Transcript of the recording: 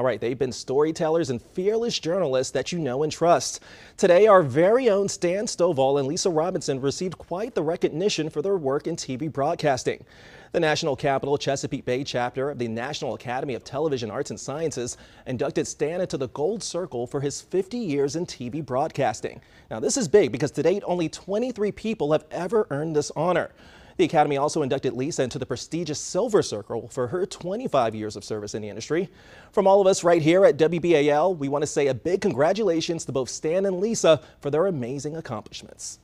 All right, they've been storytellers and fearless journalists that you know and trust. Today, our very own Stan Stovall and Lisa Robinson received quite the recognition for their work in TV broadcasting. The National Capital Chesapeake Bay Chapter of the National Academy of Television Arts and Sciences inducted Stan into the Gold Circle for his 50 years in TV broadcasting. Now, this is big because to date, only 23 people have ever earned this honor. The Academy also inducted Lisa into the prestigious Silver Circle for her 25 years of service in the industry. From all of us right here at WBAL, we want to say a big congratulations to both Stan and Lisa for their amazing accomplishments.